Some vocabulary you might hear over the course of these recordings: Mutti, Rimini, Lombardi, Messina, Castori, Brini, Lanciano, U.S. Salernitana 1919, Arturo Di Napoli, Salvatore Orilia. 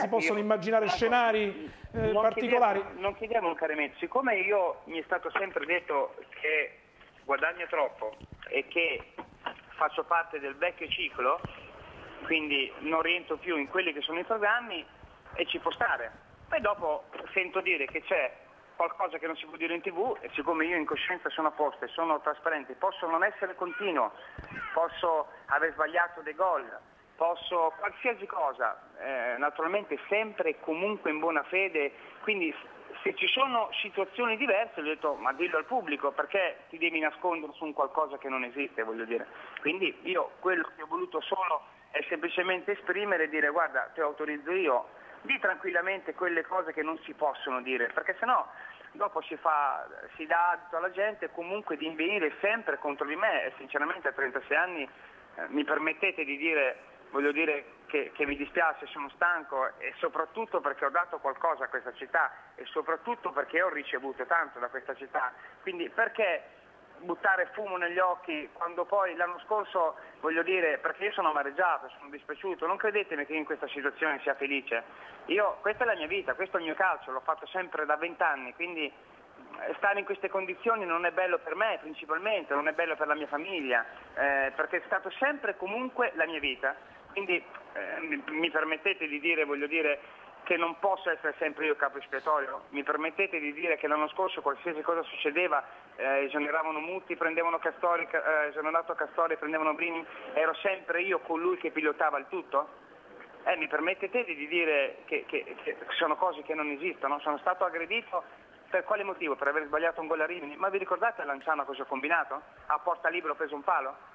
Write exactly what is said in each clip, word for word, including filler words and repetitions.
si possono io, immaginare allora, scenari eh, non particolari? Chiediamo, non chiediamo un caremento, siccome io mi è stato sempre detto che guadagno troppo e che faccio parte del vecchio ciclo, quindi non rientro più in quelli che sono i programmi, e ci può stare. Poi dopo sento dire che c'è qualcosa che non si può dire in tv, e siccome io in coscienza sono a posto e sono trasparente, posso non essere continuo, posso aver sbagliato dei gol, posso qualsiasi cosa, eh, naturalmente sempre e comunque in buona fede, quindi se ci sono situazioni diverse, ho detto ma dillo al pubblico, perché ti devi nascondere su un qualcosa che non esiste, voglio dire. Quindi io quello che ho voluto solo è semplicemente esprimere e dire guarda, te lo autorizzo io, di tranquillamente quelle cose che non si possono dire, perché sennò dopo si, fa, si dà adito alla gente comunque di invenire sempre contro di me, e sinceramente a trentasei anni eh, mi permettete di dire, voglio dire che, che mi dispiace, sono stanco, e soprattutto perché ho dato qualcosa a questa città e soprattutto perché ho ricevuto tanto da questa città, quindi perché buttare fumo negli occhi quando poi l'anno scorso, voglio dire, perché io sono amareggiato, sono dispiaciuto, non credetemi che in questa situazione sia felice, io, questa è la mia vita, questo è il mio calcio, l'ho fatto sempre da vent'anni, quindi stare in queste condizioni non è bello per me principalmente, non è bello per la mia famiglia, eh, perché è stato sempre comunque la mia vita, quindi eh, mi, mi permettete di dire, voglio dire, che non posso essere sempre io capo espiatorio, mi permettete di dire che l'anno scorso qualsiasi cosa succedeva, eh, esoneravano Mutti, prendevano Castori, eh, esonerato Castori, prendevano Brini, ero sempre io colui che pilotava il tutto? Eh, mi permettete di dire che, che, che sono cose che non esistono, sono stato aggredito per quale motivo? Per aver sbagliato un gol a Rimini, ma vi ricordate a Lanciano cosa ho combinato? A porta libera ho preso un palo?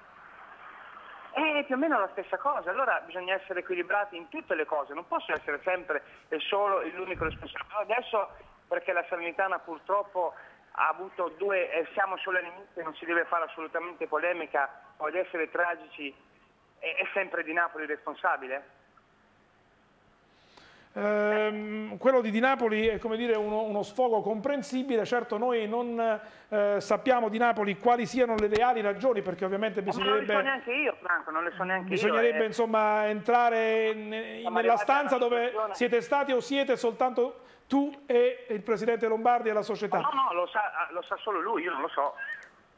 È più o meno la stessa cosa, allora bisogna essere equilibrati in tutte le cose, non posso essere sempre e solo l'unico responsabile. Adesso, perché la Salernitana purtroppo ha avuto due, eh, siamo solo all'inizio, non si deve fare assolutamente polemica o ad essere tragici, è, è sempre Di Napoli responsabile? Eh, quello di Di Napoli è, come dire, uno, uno sfogo comprensibile. Certo noi non eh, sappiamo di Napoli quali siano le reali ragioni, perché ovviamente bisognerebbe, non le so neanche io, Franco, non le so neanche bisognerebbe io, eh. insomma entrare in, in, nella stanza dove siete stati o siete soltanto tu e il presidente Lombardi e la società. No, no, lo sa, lo sa solo lui, io non lo so.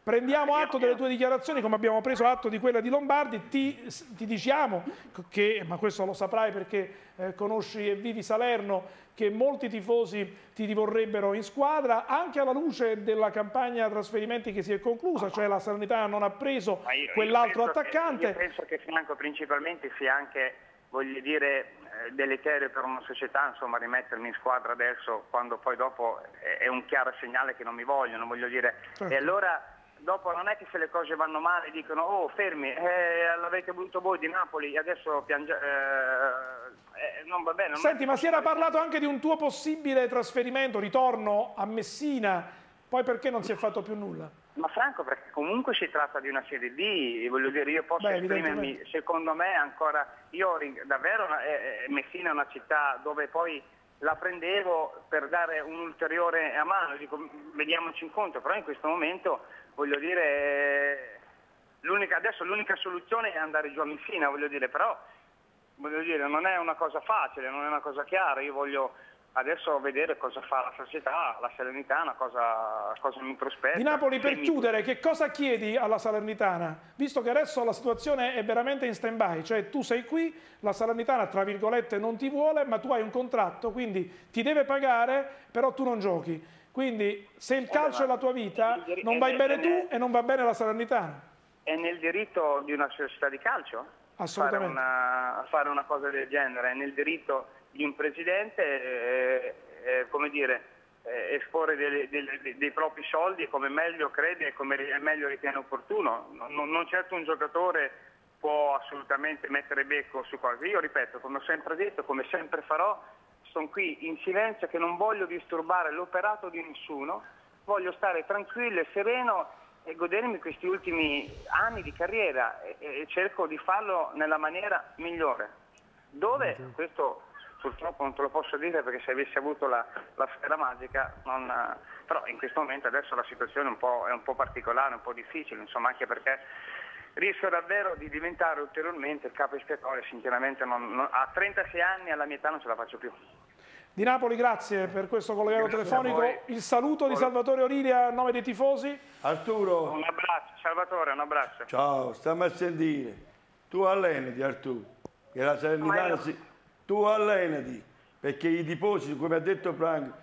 Prendiamo atto delle tue dichiarazioni, come abbiamo preso atto di quella di Lombardi, ti, ti diciamo che, ma questo lo saprai perché eh, conosci e vivi Salerno, che molti tifosi ti rivorrebbero in squadra, anche alla luce della campagna trasferimenti che si è conclusa, cioè la Salernitana non ha preso quell'altro attaccante. Io penso che Franco principalmente sia anche, voglio dire, deleterio per una società, insomma, rimettermi in squadra adesso, quando poi dopo è un chiaro segnale che non mi vogliono, voglio dire, certo. E allora dopo non è che se le cose vanno male dicono oh fermi, eh, l'avete voluto voi di Napoli, adesso piange... eh, eh, non va bene. Non Senti, ma si era parlato anche di un tuo possibile trasferimento, ritorno a Messina, poi perché non si è fatto più nulla? Ma Franco, perché comunque si tratta di una Serie D, voglio dire, io posso Beh, esprimermi, secondo me ancora, io davvero eh, Messina è una città dove poi la prendevo per dare un ulteriore a mano, dico vediamoci incontro, però in questo momento, voglio dire, l'unica, adesso l'unica soluzione è andare giù a Messina, voglio dire, però voglio dire, non è una cosa facile, non è una cosa chiara, io voglio adesso vedere cosa fa la società, la Salernitana, cosa, cosa mi prospetta. Di Napoli, per chiudere, che cosa chiedi alla Salernitana? Visto che adesso la situazione è veramente in stand-by, cioè tu sei qui, la Salernitana tra virgolette non ti vuole, ma tu hai un contratto, quindi ti deve pagare, però tu non giochi. Quindi se il calcio è la tua vita, non vai bene tu e non va bene la Salernitana. È nel diritto di una società di calcio? Assolutamente. Fare una, fare una cosa del genere, è nel diritto di un presidente, eh, eh, come dire, eh, esporre dei, dei, dei propri soldi come meglio crede e come meglio ritiene opportuno. Non, non certo un giocatore può assolutamente mettere becco su cose. Io ripeto, come ho sempre detto, come sempre farò, sono qui in silenzio, che non voglio disturbare l'operato di nessuno, voglio stare tranquillo e sereno e godermi questi ultimi anni di carriera, e, e cerco di farlo nella maniera migliore. Dove questo purtroppo non te lo posso dire, perché se avessi avuto la, la sfera magica, non, però in questo momento adesso la situazione è un po', è un po' particolare, un po' difficile, insomma, anche perché rischio davvero di diventare ulteriormente il capo ispettore, sinceramente non, non, a trentasei anni alla mia età non ce la faccio più. Di Napoli, grazie per questo collegamento telefonico. Il saluto di Salvatore Orilia a nome dei tifosi. Arturo. Un abbraccio, Salvatore, un abbraccio. Ciao, stiamo a sentire. Tu allenati, Arturo, che la Salernitana io... si... Tu allenati, perché i tifosi, come ha detto Franco,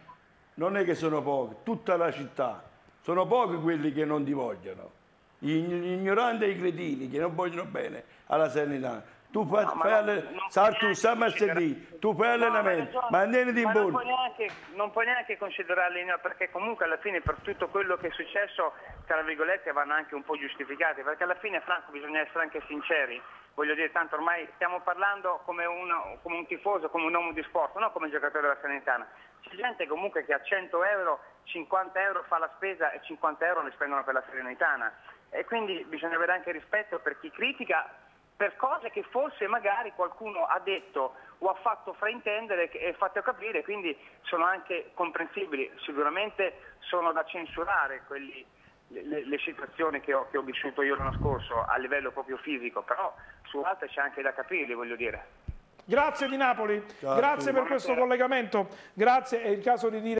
non è che sono pochi, tutta la città. Sono pochi quelli che non ti vogliono. Gli ignoranti e i cretini che non vogliono bene alla Salernitana. Tu fai, no, fai no, alle... Sartu, senti, tu fai no, allenamento, ma, ma, non, ma non, puoi neanche, non puoi neanche considerarli, no, perché comunque alla fine per tutto quello che è successo, tra virgolette, vanno anche un po' giustificati, perché alla fine, Franco, bisogna essere anche sinceri, voglio dire, tanto ormai stiamo parlando come un, come un tifoso, come un uomo di sport, non come un giocatore della Salernitana. C'è gente comunque che a cento euro, cinquanta euro fa la spesa e cinquanta euro li spendono per la Salernitana. E quindi bisogna avere anche rispetto per chi critica, per cose che forse magari qualcuno ha detto o ha fatto fraintendere e fatto capire, quindi sono anche comprensibili. Sicuramente sono da censurare quelli, le, le situazioni che ho, che ho vissuto io l'anno scorso a livello proprio fisico, però su altre c'è anche da capirli, voglio dire. Grazie Di Napoli, grazie per questo collegamento, grazie, è il caso di dire...